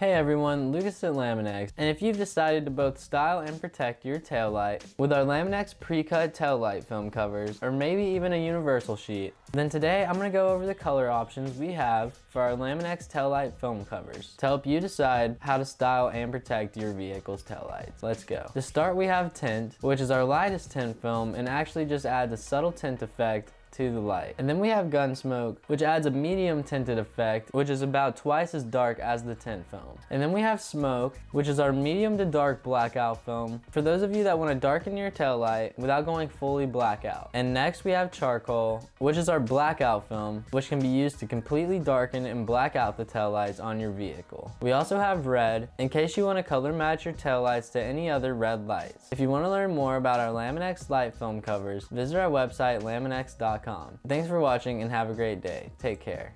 Hey everyone, Lucas at Lamin-x, and if you've decided to both style and protect your taillight with our Lamin-x pre-cut taillight film covers, or maybe even a universal sheet, then today I'm going to go over the color options we have for our Lamin-x taillight film covers to help you decide how to style and protect your vehicle's taillights. Let's go. To start, we have tint, which is our lightest tint film and actually just adds a subtle tint effect to the light. And then we have gun smoke, which adds a medium tinted effect, which is about twice as dark as the tint film. And then we have smoke, which is our medium to dark blackout film, for those of you that want to darken your taillight without going fully blackout. And next we have charcoal, which is our blackout film, which can be used to completely darken and black out the taillights on your vehicle. We also have red, in case you want to color match your taillights to any other red lights. If you want to learn more about our Lamin-x light film covers, visit our website laminx.com. Thanks for watching and have a great day. Take care.